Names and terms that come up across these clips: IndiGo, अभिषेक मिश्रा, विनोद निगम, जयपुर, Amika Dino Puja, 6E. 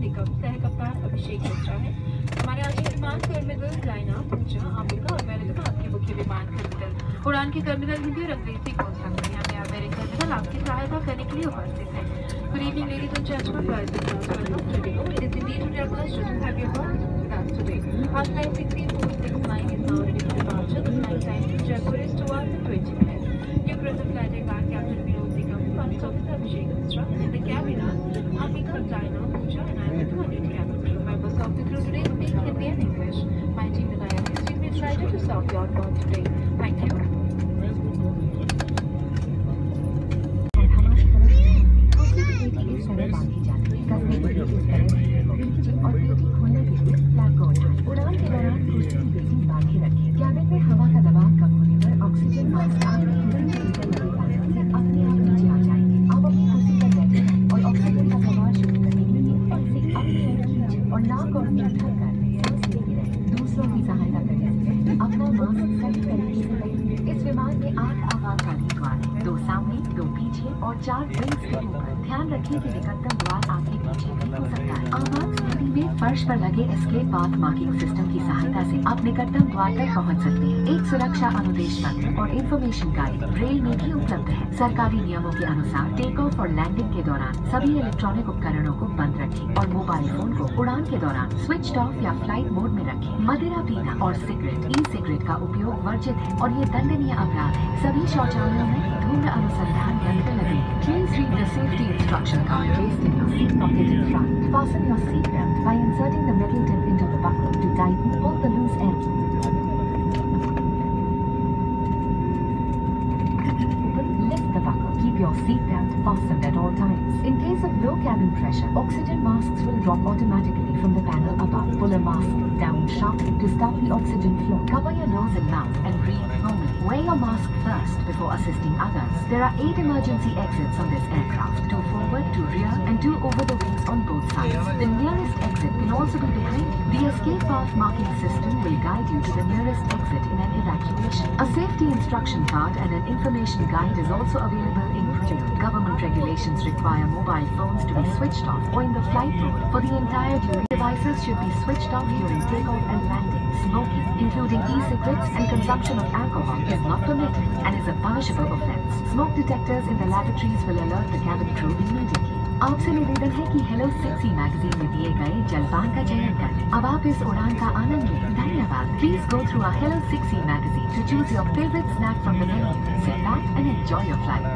निगम सह कप्तान अभिषेक मिश्रा है। हमारे आज के विमान टर्मिनल लाइना पहुंचा अमेरिका और अमेरिका के मुख्य विमान टर्मिनल उड़ान के टर्मिनल हिंदी और अंग्रेजी को सामने हमें अमेरिका टर्मिनल आपकी सहायता करने के लिए उपस्थित है। Good evening ladies and gentleman, it is the meet to plus to have you all today. आज flight 6349 is on its departure with flight time to जयपुर is 2:20 minute. You cross the flight car captain विनोद निगम first officer अभिषेक मिश्रा in the cabin Amika Dino Puja and I am the community crew. Members of the crew today speak Hindi and English. My team and I are extremely excited to serve your call today. Thank you. फर्श पर लगे escape path marking system की सहायता से आप निकटतम द्वार तक पहुंच सकते हैं। एक सुरक्षा अनुदेश पत्र और इन्फॉर्मेशन गाइड रेल में भी उपलब्ध है। सरकारी नियमों के अनुसार टेक ऑफ और लैंडिंग के दौरान सभी इलेक्ट्रॉनिक उपकरणों को बंद रखें और मोबाइल फोन को उड़ान के दौरान स्विच ऑफ या फ्लाइट मोड में रखें। मदिरा पीना और सिगरेट ई सिगरेट का उपयोग वर्जित है और ये दंडनीय अपराध है। सभी शौचालयों में धूम्र अनुसंधान यंत्र लगे। Please read the safety instruction card placed in your seat pocket in front. Fasten your seat belt by inserting the metal tip into the buckle to tighten all the loose ends. Lift the buckle. Keep your seat belt fastened at all times. In case of low cabin pressure, oxygen masks will drop automatically from the panel above. Pull a mask down sharply to stop the oxygen flow. Cover your nose and mouth and breathe normally. Wear your mask first before assisting others. There are 8 emergency exits on this aircraft, 2 forward, 2 rear and 2 over the wings on both sides. The nearest exit can also be behind you. The escape path marking system will guide you to the nearest exit in an evacuation. A safety instruction card and an information guide is also available in print. Government regulations require mobile phones to be switched off or in the flight mode for the entire duration. Devices should be switched off during takeoff and landing. Smoking, including e-cigarettes and consumption of alcohol, is not permitted and is a punishable offense. Smoke detectors in the lavatories will alert the cabin crew immediately. आपसे निवेदन है कि hello 6E magazine में दिए गए जलपान का चयन करें। अब आप इस उड़ान का आनंद लें। धन्यवाद। Please go through our Hello 6E magazine to choose your favorite snack from the menu. Sit back and enjoy your flight.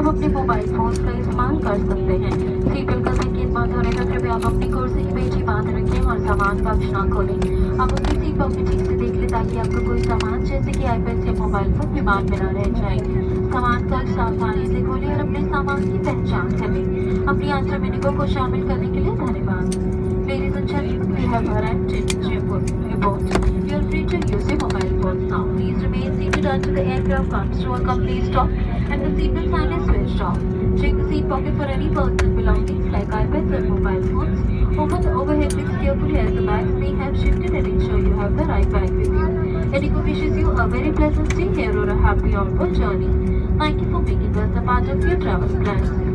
आप अपने मोबाइल फोन का इस्तेमाल कर सकते हैं। सीटबेल्ट का संकेत बंद होने तक कृपया आप अपनी कुर्सी में ही बांध रखें और सामान बक्स ना खोलें। आप अपनी सीट बॉक्स में ठीक से देख लें ताकि आपको कोई सामान जैसे कि आईपैड या मोबाइल फोन विमान में न रह जाए। सामान का सावधानी से खोलें और अपने सामान की पहचान करें। अपनी यात्रा में IndiGo को शामिल करने के लिए धन्यवाद। Ladies and gentleman, we have arrived in जयपुर airport. You are free to use your mobile phone now. Please remain seated until the aircraft comes to a complete stop and the seatbelt sign is switched off. Check the seat pocket for any personal belongings like iPads or mobile phones. Open the overhead bins carefully as the bags may have shifted and ensure you have the right bag with you. IndiGo wishes you a very pleasant stay here or a happy onward journey. Thank you for making us a part of your travel plans.